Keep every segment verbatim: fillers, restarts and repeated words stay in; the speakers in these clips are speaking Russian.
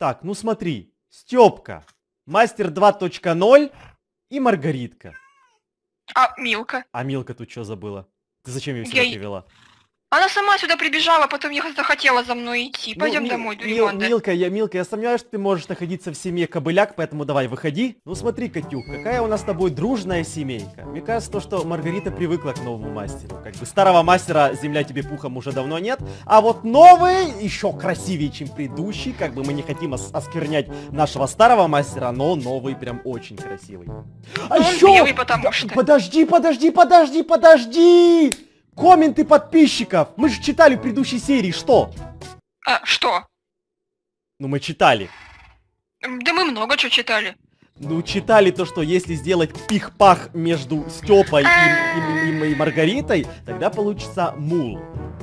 Так, ну смотри. Стёпка, Мастер два точка ноль и Маргаритка. А Милка? А Милка тут что забыла? Ты зачем ее сюда я... привела? Она сама сюда прибежала, потом я захотела за мной идти. Ну, пойдем ми домой, дуримонда. Мил Милка, я, Милка, я сомневаюсь, что ты можешь находиться в семье кобыляк, поэтому давай, выходи. Ну смотри, Катюк, какая у нас с тобой дружная семейка. Мне кажется, то, что Маргарита привыкла к новому мастеру. Как бы старого мастера земля тебе пухом уже давно нет, а вот новый еще красивее, чем предыдущий. Как бы мы не хотим осквернять нашего старого мастера, но новый прям очень красивый. А он еще... белый, потому что... Подожди, подожди, подожди, подожди! Комменты подписчиков! Мы же читали в предыдущей серии, что? А, что? Ну мы читали. Да мы много чего читали. Ну читали то, что если сделать пих-пах между Стёпой и, и, и, и Маргаритой, тогда получится мул.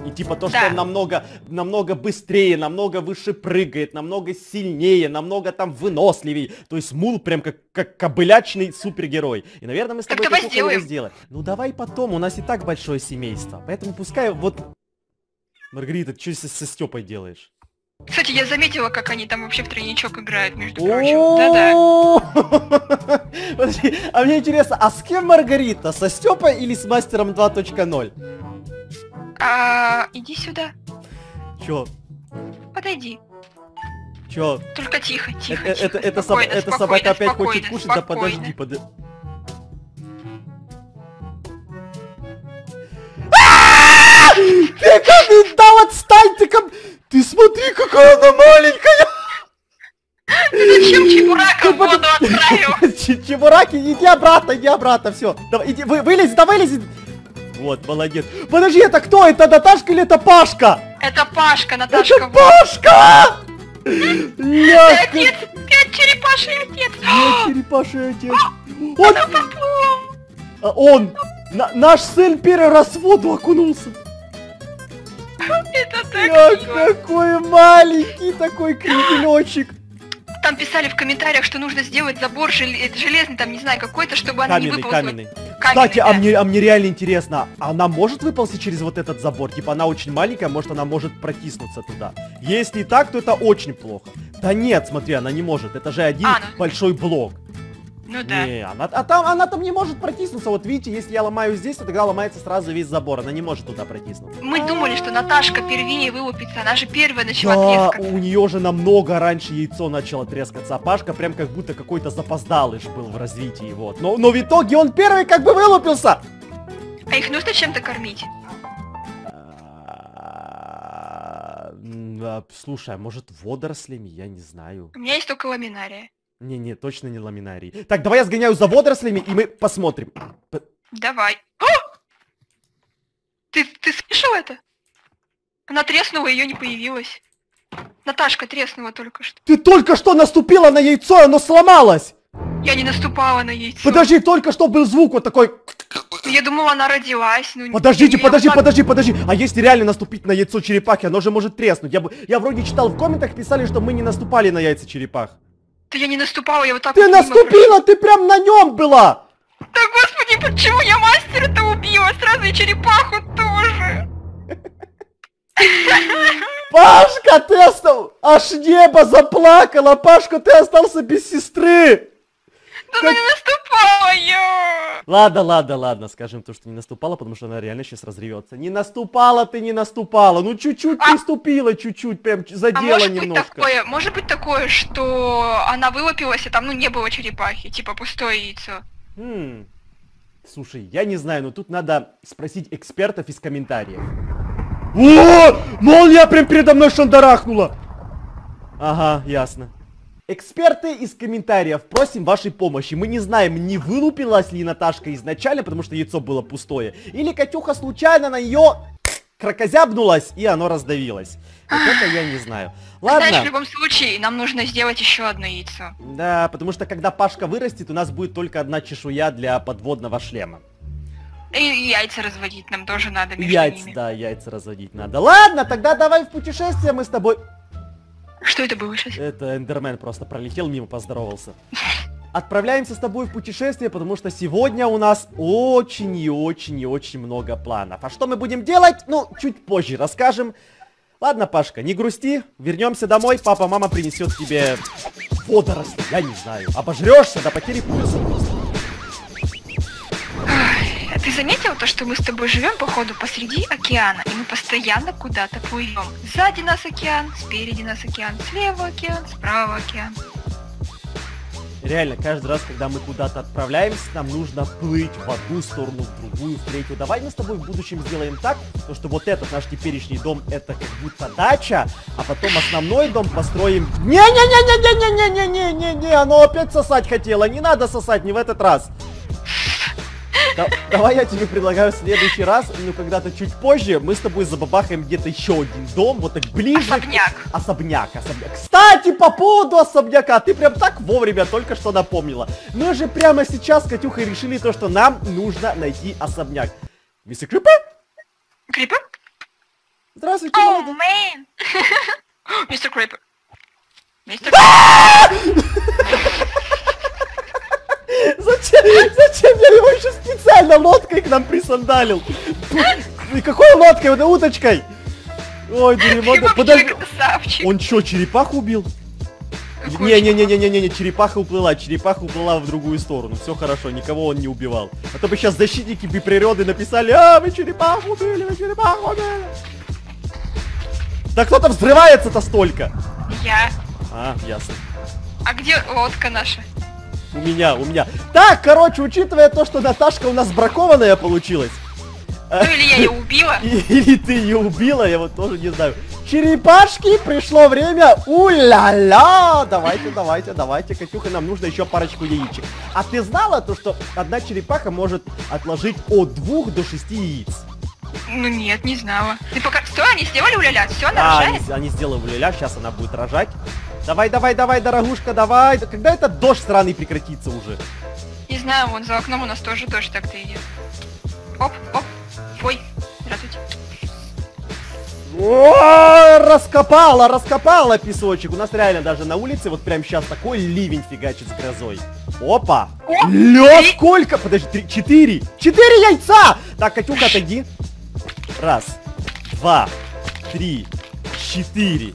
И типа то, что да. он намного, намного быстрее, намного выше прыгает, намного сильнее, намного там выносливее. То есть мул прям как, как кобылячный супергерой. И, наверное, мы с тобой это сделаем. Сделаем. Ну давай потом, у нас и так большое семейство. Поэтому пускай вот... Маргарита, ты что со Стёпой делаешь? Кстати, я заметила, как они там вообще в тройничок играют, между прочим. Да-да. Подожди, а мне интересно, а с кем Маргарита? Со Стёпой или с Мастером два точка ноль? А, иди сюда. Чё? Подойди. Чё? Только тихо, тихо, э, тихо. Это собака опять хочет кушать, да подожди, подожди. Ты как Виндал, отстань, ты как... Ты смотри, какая она маленькая! Ты зачем Чебуракам воду отправил? Чебураки, иди обратно, иди обратно, все. Вылезь, да вылезь! Вот, молодец. Подожди, это кто? Это Наташка или это Пашка? Это Пашка, Наташка. Это вот. Пашка! Отец, пять черепаший отец. Пять черепаший отец. Он... А он, на наш сын первый раз в воду окунулся. Это так мило. Такой маленький, такой кренделечек. Там писали в комментариях, что нужно сделать забор железный, там, не знаю, какой-то, чтобы она не выползла. Каменный, каменный. Кстати, а мне, а мне реально интересно, она может выползти через вот этот забор? Типа она очень маленькая, может она может протиснуться туда. Если так, то это очень плохо. Да нет, смотри, она не может. Это же один а, ну... большой блок. Ну да. Не, она, а там, она там не может протиснуться. Вот видите, если я ломаю здесь, то тогда ломается сразу весь забор. Она не может туда протиснуться. Мы думали, что Наташка первее вылупится. Она же первая начала да, трескаться. У нее же намного раньше яйцо начало трескаться. А Пашка прям как будто какой-то запоздалыш был в развитии. Вот. Но, но в итоге он первый как бы вылупился. А их нужно чем-то кормить? Слушай, может водорослями? Я не знаю. У меня есть только ламинария. Не-не, точно не ламинарий. Так, давай я сгоняю за водорослями, и мы посмотрим. Давай. О! Ты, ты слышал это? Она треснула, ее не появилось. Наташка треснула только что. Ты только что наступила на яйцо, оно сломалось! Я не наступала на яйцо. Подожди, только что был звук вот такой... Я думала, она родилась. Ну, подождите, подожди, она... подожди, подожди. А если реально наступить на яйцо черепахи, оно же может треснуть. Я, я вроде читал в комментах, писали, что мы не наступали на яйца черепах. Да я не наступала, я вот так... Ты наступила, ты прям на нем была! Да господи, почему я мастера-то убила? Сразу и черепаху тоже! Пашка, ты остался... Аж небо заплакало! Пашка, ты остался без сестры! Да она не наступала, я! Ладно, ладно, ладно, скажем то, что не наступала, потому что она реально сейчас разревется. Не наступала ты, не наступала, ну чуть-чуть приступила, чуть-чуть, прям задела немножко. Может быть такое, что она вылупилась, и там, ну, не было черепахи, типа пустое яйцо. Слушай, я не знаю, но тут надо спросить экспертов из комментариев. О, молния прям передо мной шандарахнула! Ага, ясно. Эксперты из комментариев, просим вашей помощи. Мы не знаем, не вылупилась ли Наташка изначально, потому что яйцо было пустое, или Катюха случайно на ее крокозябнулась, и оно раздавилось. Вот это я не знаю. Ладно. Знаешь, в любом случае, нам нужно сделать еще одно яйцо. Да, потому что когда Пашка вырастет, у нас будет только одна чешуя для подводного шлема. И яйца разводить нам тоже надо между яйца, ними. Да, яйца разводить надо. Ладно, тогда давай в путешествие мы с тобой... Что это было сейчас? Это Эндермен просто пролетел мимо, поздоровался. Отправляемся с тобой в путешествие, потому что сегодня у нас очень и очень и очень много планов. А что мы будем делать? Ну, чуть позже расскажем. Ладно, Пашка, не грусти, вернемся домой, папа, мама принесет тебе водоросли, я не знаю. Обожрешься до потери пульса просто. А ты заметил то, что мы с тобой живем, походу, посреди океана, и мы постоянно куда-то плывем. Сзади нас океан, спереди нас океан, слева океан, справа океан. Реально, каждый раз, когда мы куда-то отправляемся, нам нужно плыть в одну сторону, в другую, в третью. Давай мы с тобой в будущем сделаем так, что вот этот наш теперешний дом, это как будто дача, а потом основной дом построим... Не-не-не-не-не-не-не-не-не-не-не, оно опять сосать хотело, не надо сосать, не в этот раз. Да, давай я тебе предлагаю в следующий раз, ну когда-то чуть позже, мы с тобой забабахаем где-то еще один дом, вот так ближе. Особняк. Особняк, особняк. Кстати, по поводу особняка, ты прям так вовремя только что напомнила. Мы же прямо сейчас с Катюхой решили то, что нам нужно найти особняк. Мистер Крипер? Крипер? Здравствуйте, О, oh, мэн! Мистер Крипер. Мистер Крипер. Зачем, зачем я его еще специально лодкой к нам присандалил? И какой лодкой? Вот уточкой! Ой, дерьмо, подожди. Он что, черепаху убил? Не-не-не-не-не-не, черепаха уплыла, черепаха уплыла в другую сторону. Все хорошо, никого он не убивал. А то бы сейчас защитники бы природы написали: а, вы черепаху убили, вы черепаху убили. Да кто-то взрывается-то столько! Я. А, ясно. А где лодка наша? У меня, у меня. Так, короче, учитывая то, что Наташка у нас бракованная получилась. Ну или я ее убила. Или ты ее убила, я вот тоже не знаю. Черепашки, пришло время. У-ля-ля. Давайте, давайте, давайте, Катюха, нам нужно еще парочку яичек. А ты знала то, что одна черепаха может отложить от двух до шести яиц? Ну нет, не знала. Ты пока... Стой, они сделали у-ля-ля? Все, она да, рожает? Они, они сделали у-ля-ля, сейчас она будет рожать. Давай, давай, давай, дорогушка, давай. Когда этот дождь сраный прекратится уже? Не знаю, вон за окном у нас тоже дождь так-то идет. Оп, оп, ой, здравствуйте. О, раскопала, раскопала песочек. У нас реально даже на улице вот прям сейчас такой ливень фигачит с грозой. Опа. О, лёд три. Сколько? Подожди, три, четыре. Четыре яйца! Так, Катюха, отойди. Раз, два, три, четыре.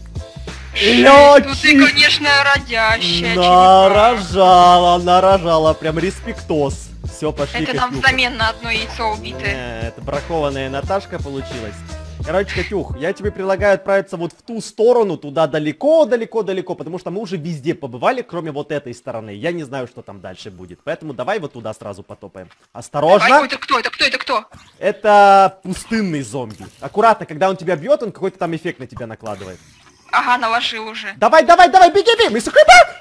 Лёд! Ну ты, конечно, родящая. Нарожала, нарожала, прям респектос. Все, пошли. Это нам взамен на одно яйцо убитое. Это бракованная Наташка получилась. Короче, Катюх, я тебе предлагаю отправиться вот в ту сторону, туда далеко-далеко-далеко, потому что мы уже везде побывали, кроме вот этой стороны. Я не знаю, что там дальше будет, поэтому давай вот туда сразу потопаем. Осторожно. Давай, ой, это кто? Это кто? Это кто? Это пустынный зомби. Аккуратно, когда он тебя бьет, он какой-то там эффект на тебя накладывает. Ага, наложил уже. Давай, давай, давай, беги, беги, мистер Крипер!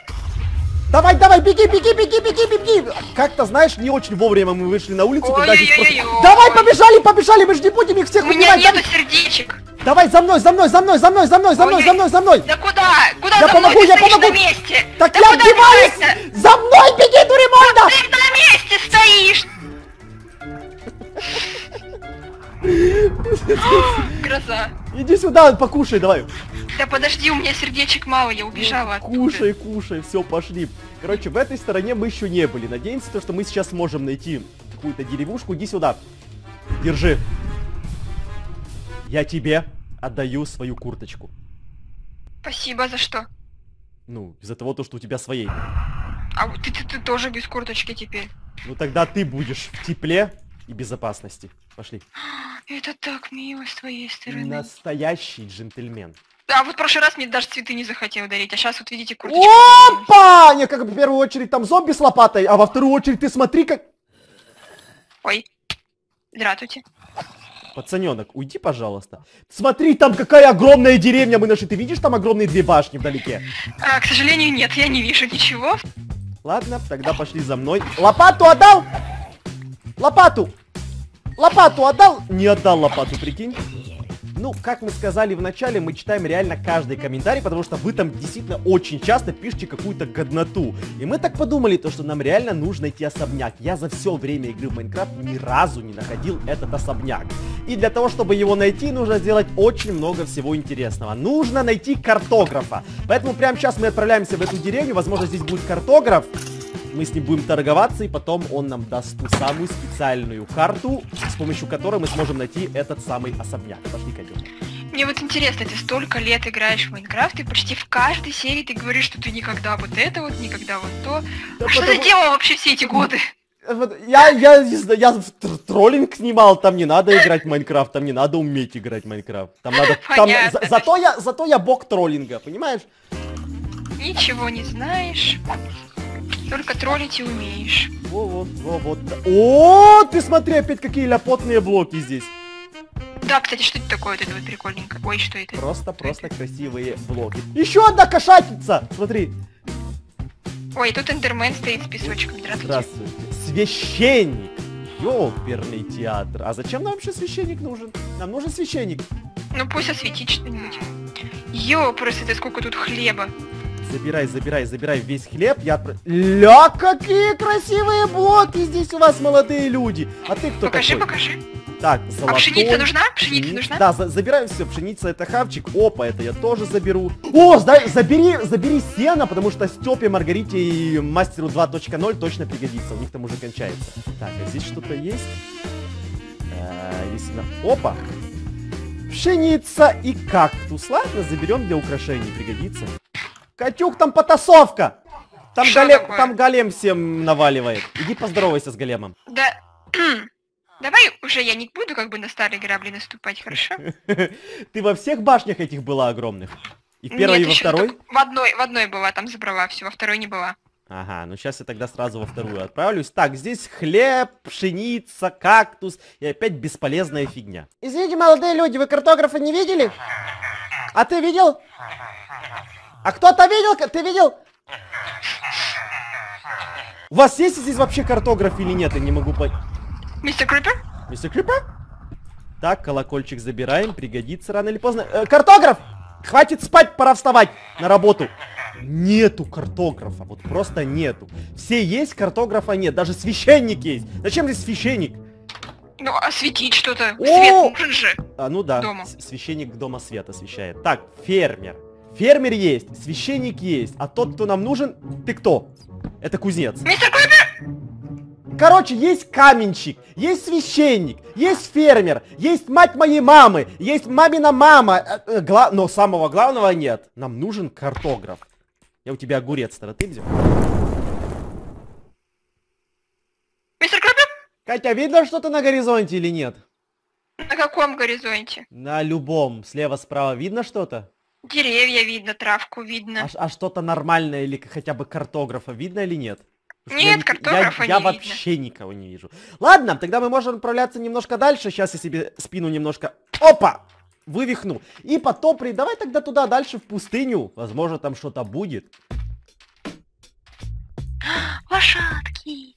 Давай, давай, беги, беги, беги, беги, беги! Как-то, знаешь, не очень вовремя мы вышли на улицу. Ой, здесь ой, просто... ой, давай, ой. Побежали, побежали, мы же не будем их всех убивать. У меня нету сердечек. Давай, за мной, за мной, за мной, за мной, за мной, за мной, за мной, за мной. Да куда? Куда я за мной? Помогу, я помогу, на месте. Так да я отбиваюсь. За мной беги, дуремонда! Вот ты на месте стоишь. Гроза. Иди сюда, покушай, давай. Да подожди, у меня сердечек мало, я убежала оттуда. Кушай, кушай, все, пошли. Короче, в этой стороне мы еще не были. Надеемся, то, что мы сейчас сможем найти какую-то деревушку. Иди сюда. Держи. Я тебе отдаю свою курточку. Спасибо, за что? Ну, из-за того, что у тебя своей. А ты, ты, ты тоже без курточки теперь. Ну тогда ты будешь в тепле и безопасности. Пошли. Это так мило с твоей стороны. Настоящий джентльмен. А вот в прошлый раз мне даже цветы не захотел дарить, а сейчас вот видите курточку. Опа! Не, как в первую очередь там зомби с лопатой, а во вторую очередь ты смотри как... Ой, здравствуйте. Пацаненок, уйди, пожалуйста. Смотри, там какая огромная деревня мы нашли. Ты видишь там огромные две башни вдалеке? А, к сожалению, нет, я не вижу ничего. Ладно, тогда пошли за мной. Лопату отдал? Лопату! Лопату отдал? Не отдал лопату, прикинь. Ну, как мы сказали в начале, мы читаем реально каждый комментарий, потому что вы там действительно очень часто пишете какую-то годноту. И мы так подумали, то, что нам реально нужно найти особняк. Я за все время игры в Майнкрафт ни разу не находил этот особняк. И для того, чтобы его найти, нужно сделать очень много всего интересного. Нужно найти картографа. Поэтому прямо сейчас мы отправляемся в эту деревню. Возможно, здесь будет картограф. Мы с ним будем торговаться, и потом он нам даст ту самую специальную карту, с помощью которой мы сможем найти этот самый особняк. Пошли, Катюк. Мне вот интересно, ты столько лет играешь в Майнкрафт, и почти в каждой серии ты говоришь, что ты никогда вот это вот, никогда вот то. Да а что ты делал вообще все эти годы? Я, я, я, я троллинг снимал, там не надо играть в Майнкрафт, там не надо уметь играть в Майнкрафт. Там надо... Там, за, зато, я, зато я бог троллинга, понимаешь? Ничего не знаешь, только троллить и умеешь. Во, вот, во, вот. О, ты смотри, опять какие ляпотные блоки здесь. Да, кстати, что это такое? Вот это вот прикольненько. Ой, что это? Просто, просто это? Красивые блоки. Еще одна кошатница, смотри. Ой, тут Эндермен стоит с песочком. Здравствуйте. Здравствуйте. Священник. Ёперный театр. А зачем нам вообще священник нужен? Нам нужен священник. Ну пусть осветит что-нибудь. Йо, просто это сколько тут хлеба. Забирай, забирай, забирай весь хлеб. Я... Ля, какие красивые блоки здесь у вас, молодые люди. А ты кто покажи, такой? Покажи, покажи. Так, золотой. А пшеница нужна? Пшеница нужна? Да, за забираем все. Пшеница это хавчик. Опа, это я тоже заберу. О, за забери, забери сено, потому что Стёпе, Маргарите и Мастеру два точка ноль точно пригодится. У них там уже кончается. Так, а здесь что-то есть? А, есть на... Опа. Пшеница и кактус. Ладно, заберем для украшений. Пригодится. Катюк, там потасовка. Там, голем, там голем всем наваливает. Иди поздоровайся с големом. Да... Давай уже я не буду как бы на старые грабли наступать, хорошо? Ты во всех башнях этих была огромных? И в первой, и во второй? В одной, в одной была, там забрала все, во второй не была. Ага, ну сейчас я тогда сразу во вторую отправлюсь. Так, здесь хлеб, пшеница, кактус и опять бесполезная фигня. Извините, молодые люди, вы картографа не видели? А ты видел? А кто-то видел? Ты видел? У вас есть здесь вообще картограф или нет? Я не могу понять. Мистер Крипер? Мистер Крипер? Так, колокольчик забираем, пригодится рано или поздно. Э, картограф! Хватит спать, пора вставать на работу. Нету картографа, вот просто нету. Все есть, картографа нет, даже священник есть. Зачем здесь священник? Ну, осветить что-то. Свет нужен же. А, ну да, дома. Священник дома свет освещает. Так, фермер. Фермер есть, священник есть, а тот, кто нам нужен, ты кто? Это кузнец. Мистер Крипер! Короче, есть каменщик, есть священник, есть фермер, есть мать моей мамы, есть мамина мама. Гла... Но самого главного нет. Нам нужен картограф. Я у тебя огурец, тогда ты взял. Мистер Крипер? Катя, видно что-то на горизонте или нет? На каком горизонте? На любом. Слева-справа видно что-то? Деревья видно, травку видно. А, а что-то нормальное или хотя бы картографа видно или нет? Нет, картографа я, я не вообще видно. Никого не вижу. Ладно, тогда мы можем отправляться немножко дальше. Сейчас я себе спину немножко... Опа! Вывихну. И потом при... Давай тогда туда дальше, в пустыню. Возможно, там что-то будет. Лошадки.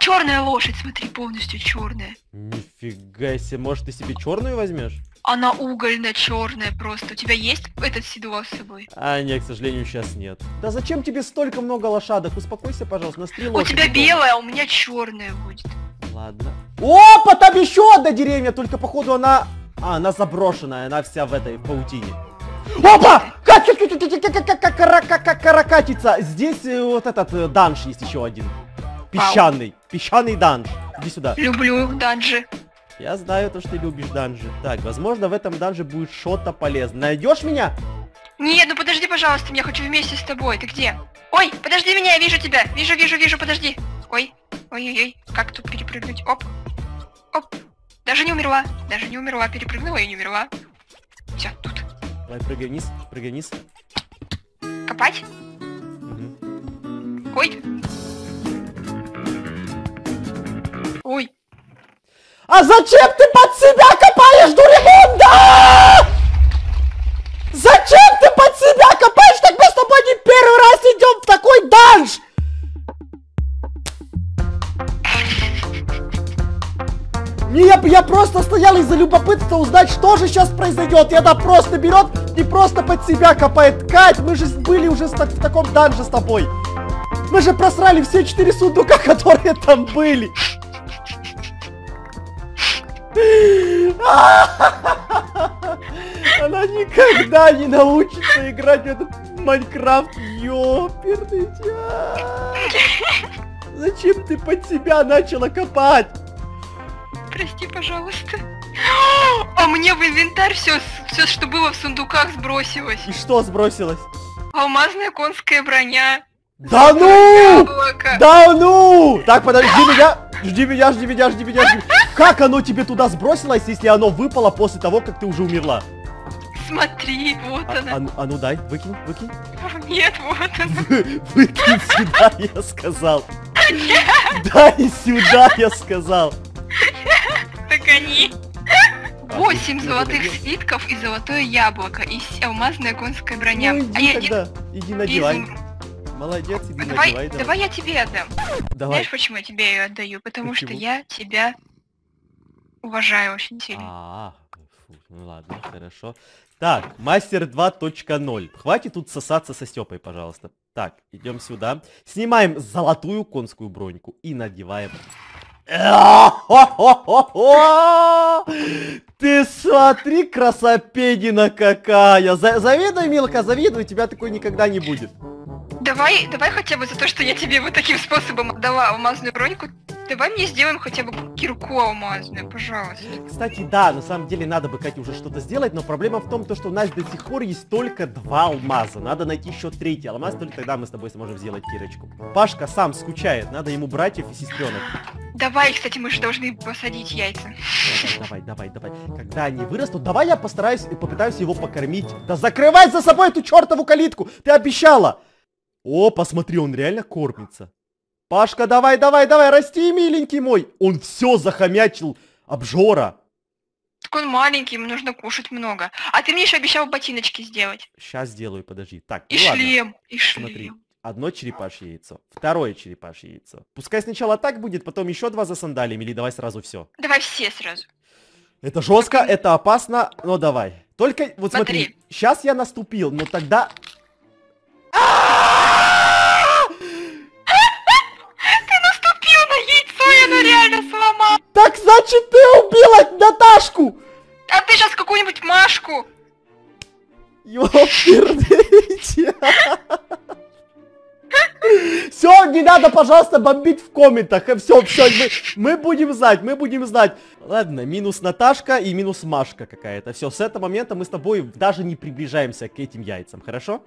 Черная лошадь, смотри, полностью черная. Нифига себе. Может, ты себе черную возьмешь? Она угольно-черная просто. У тебя есть этот седло с собой? А, нет, к сожалению, сейчас нет. Да зачем тебе столько много лошадок? Успокойся, пожалуйста, на стрелу. У тебя белая, а у меня черная будет. Ладно. Опа, там еще одна деревня, только походу она... А, она заброшенная, она вся в этой паутине. Опа! Каракатица! Здесь вот этот данж есть еще один. Песчаный. Песчаный данж. Иди сюда. Люблю данжи. Я знаю то, что ты любишь данжи. Так, возможно, в этом данже будет что-то полезно. Найдешь меня? Нет, ну подожди, пожалуйста, я хочу вместе с тобой. Ты где? Ой, подожди меня, я вижу тебя. Вижу, вижу, вижу, подожди. Ой, ой-ой-ой, как тут перепрыгнуть? Оп, оп. Даже не умерла, даже не умерла. Перепрыгнула и не умерла. Все, тут. Давай, прыгай вниз, прыгай вниз. Копать? Угу. Ой. Ой. А зачем ты под себя копаешь, дуримунда? Зачем ты под себя копаешь? Так мы с тобой не первый раз идем в такой данж! Не, я, я просто стоял из-за любопытства узнать, что же сейчас произойдет. И она просто берет и просто под себя копает. Кать, мы же были уже в таком данже с тобой. Мы же просрали все четыре сундука, которые там были. Она никогда не научится играть в этот Майнкрафт, ёперный театр. Зачем ты под себя начала копать? Прости, пожалуйста. А мне в инвентарь все, все, что было в сундуках, сбросилось. И что сбросилось? Алмазная конская броня. Да ну! Да ну! Так, подожди меня! Жди меня, жди меня, жди меня, жди. Как оно тебе туда сбросилось, если оно выпало после того, как ты уже умерла? Смотри, вот а, она. А, а ну дай, выкинь, выкинь. Нет, вот она. Выкинь сюда, я сказал. Дай сюда, я сказал. Так они... восемь золотых слитков и золотое яблоко, и алмазная конская броня. Ну, иди а тогда, я... иди надевай. Из... Молодец, иди давай, надевай. Давай. давай я тебе отдам. Давай. Знаешь, почему я тебе ее отдаю? Потому почему? Что я тебя уважаю очень сильно. А -а -а. Ну ладно, хорошо. Так, мастер два точка ноль. Хватит тут сосаться со Стёпой, пожалуйста. Так, идем сюда. Снимаем золотую конскую броньку и надеваем... Ты смотри, красопедина какая! Завидуй, Милка, завидуй, тебя такой никогда не будет. Давай, давай хотя бы за то, что я тебе вот таким способом отдала алмазную броньку, давай мне сделаем хотя бы кирку алмазную, пожалуйста. Кстати, да, на самом деле надо бы, Катя, уже что-то сделать, но проблема в том, что у нас до сих пор есть только два алмаза. Надо найти еще третий алмаз, только тогда мы с тобой сможем сделать кирочку. Пашка сам скучает, надо ему братьев и сестренок. Давай, кстати, мы же должны посадить яйца. Давай, давай, давай. Когда они вырастут, давай я постараюсь и попытаюсь его покормить. Да закрывай за собой эту чертову калитку, ты обещала! О, посмотри, он реально кормится. Пашка, давай, давай, давай, расти, миленький мой. Он все захомячил, обжора. Так он маленький, ему нужно кушать много. А ты мне еще обещал ботиночки сделать. Сейчас сделаю, подожди. Так, и ну шлем, ладно. И шлем. Смотри, одно черепашье яйцо, второе черепашье яйцо. Пускай сначала так будет, потом еще два за сандалиями, или давай сразу все. Давай все сразу. Это жестко, это опасно, но давай. Только, вот смотри, смотри сейчас я наступил, но тогда... Сломал. Так значит ты убила Наташку! А ты сейчас какую-нибудь Машку! Ёпердите! Все, не надо, пожалуйста, бомбить в комментах. Все, все, мы будем знать, мы будем знать. Ладно, минус Наташка и минус Машка какая-то. Все, с этого момента мы с тобой даже не приближаемся к этим яйцам, хорошо?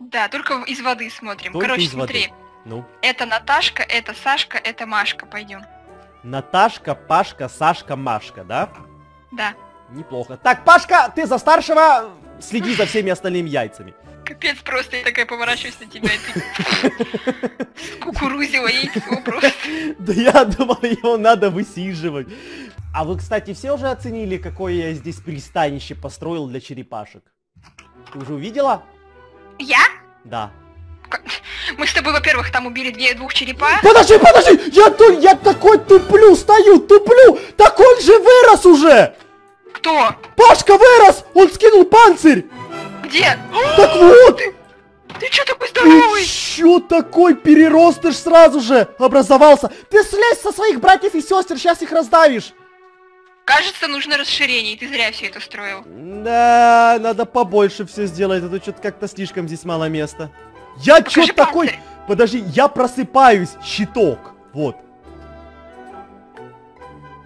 Да, только из воды смотрим. Короче, смотри. Ну. Это Наташка, это Сашка, это Машка. Пойдем. Наташка, Пашка, Сашка, Машка, да? Да. Неплохо. Так, Пашка, ты за старшего, следи за всеми остальными яйцами. Капец, просто я такая поворачиваюсь на тебя, скукурузила яйцо просто. Да я думал, его надо высиживать. А вы, кстати, все уже оценили, какое я здесь пристанище построил для черепашек? Ты уже увидела? Я? Да. Мы с тобой, во-первых, там убили две, двух черепах. Подожди, подожди! Я, я такой туплю, стою, туплю! Так он же вырос уже! Кто? Пашка вырос! Он скинул панцирь! Где? Так вот! Ты, ты чё такой здоровый? Ты чё такой перерост, ты ж сразу же образовался! Ты слезь со своих братьев и сестер, сейчас их раздавишь! Кажется, нужно расширение, и ты зря все это строил. Да, надо побольше все сделать, а то что-то как-то слишком здесь мало места. Я чё такой... Панцирь. Подожди, я просыпаюсь, щиток. Вот.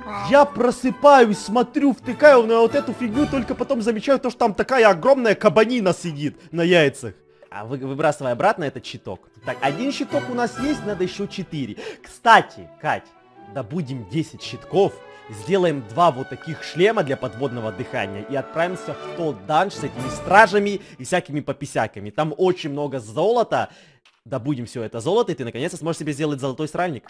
Вау. Я просыпаюсь, смотрю, втыкаю на вот эту фигню, только потом замечаю то, что там такая огромная кабанина сидит на яйцах. А вы, выбрасывай обратно этот щиток. Так, один щиток у нас есть, надо еще четыре. Кстати, Кать, добудем десять щитков, сделаем два вот таких шлема для подводного дыхания и отправимся в тот данж с этими стражами и всякими пописяками. Там очень много золота. Добудем все это золото, и ты наконец-то сможешь себе сделать золотой сральник.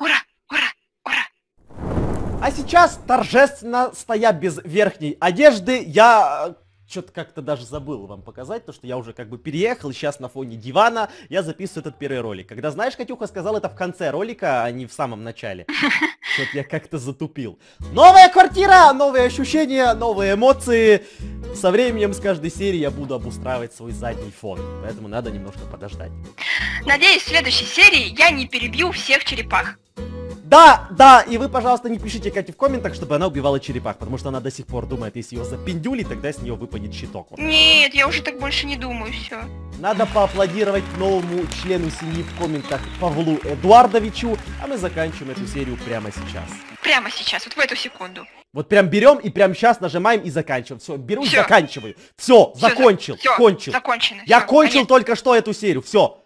Ура! Ура! Ура! А сейчас, торжественно стоя без верхней одежды, я... Что-то как-то даже забыл вам показать, то что я уже как бы переехал, сейчас на фоне дивана я записываю этот первый ролик. Когда, знаешь, Катюха сказала это в конце ролика, а не в самом начале. Что-то я как-то затупил. Новая квартира, новые ощущения, новые эмоции. Со временем с каждой серии я буду обустраивать свой задний фон, поэтому надо немножко подождать. Надеюсь, в следующей серии я не перебью всех черепах. Да, да, и вы, пожалуйста, не пишите Кате в комментах, чтобы она убивала черепах, потому что она до сих пор думает, если ее запиндюли, тогда с нее выпадет щиток. Вот. Нет, я уже так больше не думаю, все. Надо поаплодировать новому члену семьи в комментах Павлу Эдуардовичу, а мы заканчиваем эту серию прямо сейчас. прямо сейчас, вот в эту секунду. Вот прям берем и прям сейчас нажимаем и заканчиваем. Все, беру и заканчиваю. Все, закончил, кончил. Закончено. Я кончил только что эту серию. Все.